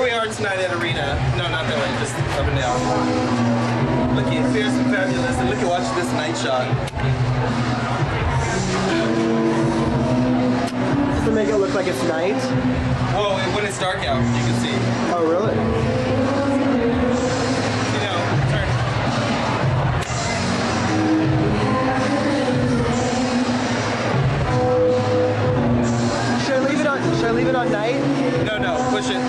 Here we are tonight at Arena. No, not that way, just up and down. Looking fierce and fabulous, and look at watching this night shot. Does it make it look like it's night? Oh, when it's dark out, you can see. Oh, really? You know, turn. Should I leave it on night? No, no, push it.